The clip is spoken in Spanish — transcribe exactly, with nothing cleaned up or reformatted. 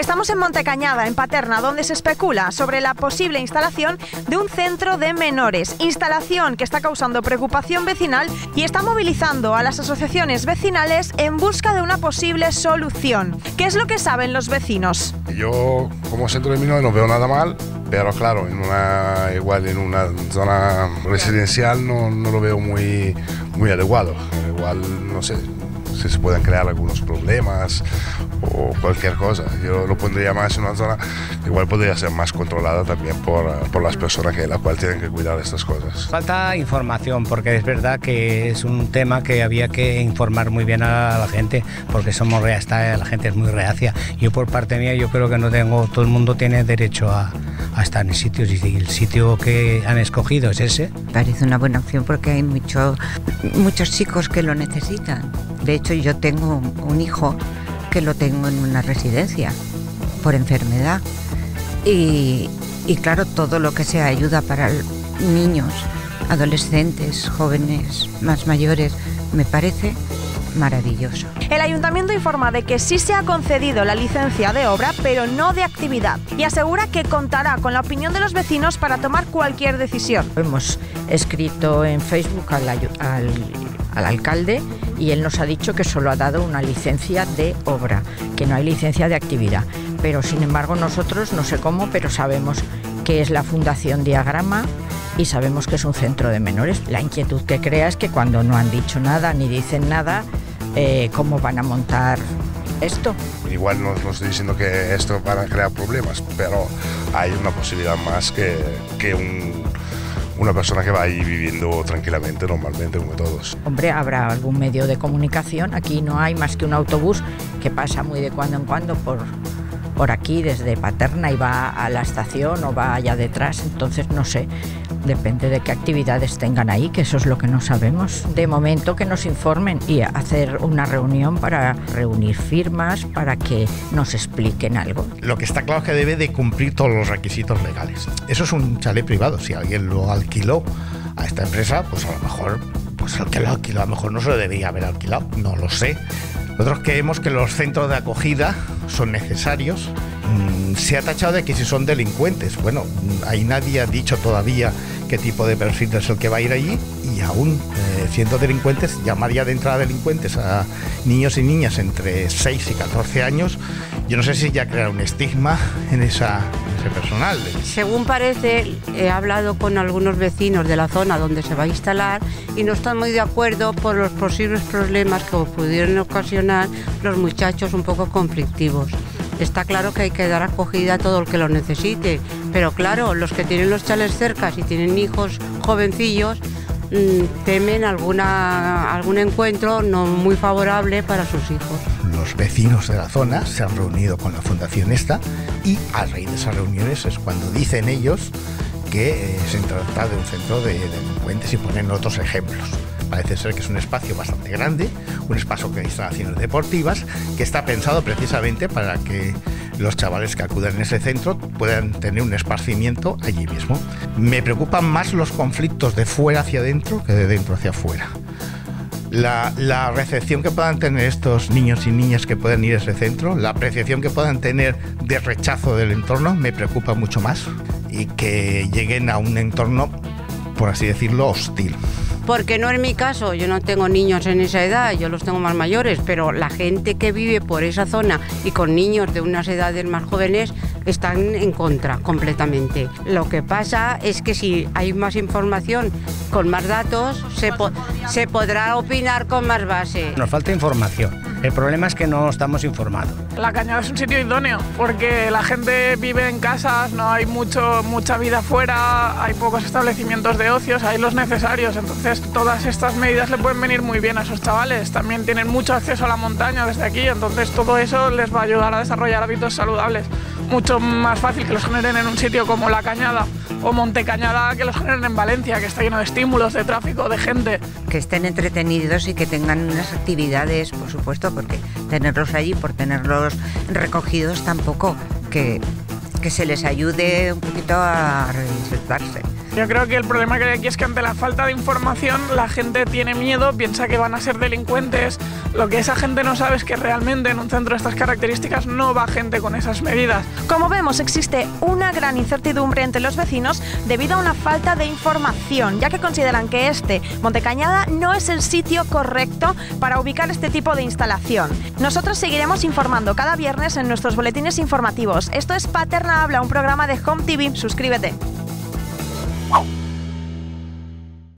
Estamos en Montecañada, en Paterna, donde se especula sobre la posible instalación de un centro de menores, instalación que está causando preocupación vecinal y está movilizando a las asociaciones vecinales en busca de una posible solución. ¿Qué es lo que saben los vecinos? Yo, como centro de menores, no veo nada mal, pero claro, en una, igual en una zona residencial no, no lo veo muy, muy adecuado. Igual, no sé, si se pueden crear algunos problemas o cualquier cosa. Yo lo pondría más en una zona que igual podría ser más controlada también por, por las personas que la cual tienen que cuidar estas cosas. Falta información, porque es verdad que es un tema que había que informar muy bien a la gente, porque somos reacia, la gente es muy reacia. Yo por parte mía yo creo que no tengo, todo el mundo tiene derecho a, a estar en sitios y el sitio que han escogido es ese. Parece una buena opción porque hay mucho, muchos chicos que lo necesitan. De hecho, yo tengo un hijo que lo tengo en una residencia por enfermedad y, y claro, todo lo que sea ayuda para niños, adolescentes, jóvenes, más mayores, me parece maravilloso. El ayuntamiento informa de que sí se ha concedido la licencia de obra, pero no de actividad, y asegura que contará con la opinión de los vecinos para tomar cualquier decisión. Hemos escrito en Facebook al, al, al alcalde y él nos ha dicho que solo ha dado una licencia de obra, que no hay licencia de actividad, pero sin embargo nosotros, no sé cómo, pero sabemos que es la Fundación Diagrama y sabemos que es un centro de menores. La inquietud que crea es que cuando no han dicho nada ni dicen nada, Eh, cómo van a montar esto. Igual no, no estoy diciendo que esto van a crear problemas, pero hay una posibilidad más que, que un, una persona que va ahí viviendo tranquilamente, normalmente, como todos. Hombre, habrá algún medio de comunicación. Aquí no hay más que un autobús que pasa muy de cuando en cuando por, por aquí, desde Paterna, y va a la estación o va allá detrás, entonces no sé. Depende de qué actividades tengan ahí, que eso es lo que no sabemos. De momento que nos informen y hacer una reunión para reunir firmas, para que nos expliquen algo. Lo que está claro es que debe de cumplir todos los requisitos legales. Eso es un chalet privado. Si alguien lo alquiló a esta empresa, pues a lo mejor, pues el que lo alquiló a lo mejor no se lo debería haber alquilado, no lo sé. Nosotros creemos que los centros de acogida son necesarios. Se ha tachado de que si son delincuentes. Bueno, ahí nadie ha dicho todavía qué tipo de perfil es el que va a ir allí, y aún eh, siendo delincuentes, llamaría de entrada delincuentes a niños y niñas entre seis y catorce años. Yo no sé si ya creará un estigma en, esa, en ese personal. Según parece, he hablado con algunos vecinos de la zona donde se va a instalar y no están muy de acuerdo por los posibles problemas que pudieron ocasionar los muchachos un poco conflictivos. Está claro que hay que dar acogida a todo el que lo necesite, pero claro, los que tienen los chalets cerca, si tienen hijos jovencillos, temen alguna, algún encuentro no muy favorable para sus hijos. Los vecinos de la zona se han reunido con la fundación esta y a raíz de esas reuniones es cuando dicen ellos que se trata de un centro de delincuentes, y ponen otros ejemplos. Parece ser que es un espacio bastante grande, un espacio con instalaciones deportivas, que está pensado precisamente para que los chavales que acudan en ese centro puedan tener un esparcimiento allí mismo. Me preocupan más los conflictos de fuera hacia adentro que de dentro hacia afuera. La, la recepción que puedan tener estos niños y niñas que pueden ir a ese centro, la apreciación que puedan tener de rechazo del entorno, me preocupa mucho más, y que lleguen a un entorno, por así decirlo, hostil. Porque no es mi caso, yo no tengo niños en esa edad, yo los tengo más mayores, pero la gente que vive por esa zona y con niños de unas edades más jóvenes están en contra completamente. Lo que pasa es que si hay más información, con más datos, se, po se podrá opinar con más base. Nos falta información. El problema es que no estamos informados. La Cañada es un sitio idóneo porque la gente vive en casas, no hay mucho, mucha vida fuera, hay pocos establecimientos de ocios, hay los necesarios. Entonces todas estas medidas le pueden venir muy bien a esos chavales. También tienen mucho acceso a la montaña desde aquí, entonces todo eso les va a ayudar a desarrollar hábitos saludables. Mucho más fácil que los generen en un sitio como La Cañada o Montecañada que los generen en Valencia, que está lleno de estímulos, de tráfico, de gente. Que estén entretenidos y que tengan unas actividades, por supuesto, porque tenerlos allí, por tenerlos recogidos tampoco, que, que se les ayude un poquito a reinsertarse. Yo creo que el problema que hay aquí es que ante la falta de información la gente tiene miedo, piensa que van a ser delincuentes. Lo que esa gente no sabe es que realmente en un centro de estas características no va gente con esas medidas. Como vemos, existe una gran incertidumbre entre los vecinos debido a una falta de información, ya que consideran que este Montecañada no es el sitio correcto para ubicar este tipo de instalación. Nosotros seguiremos informando cada viernes en nuestros boletines informativos. Esto es Paterna Habla, un programa de Home T V. Suscríbete.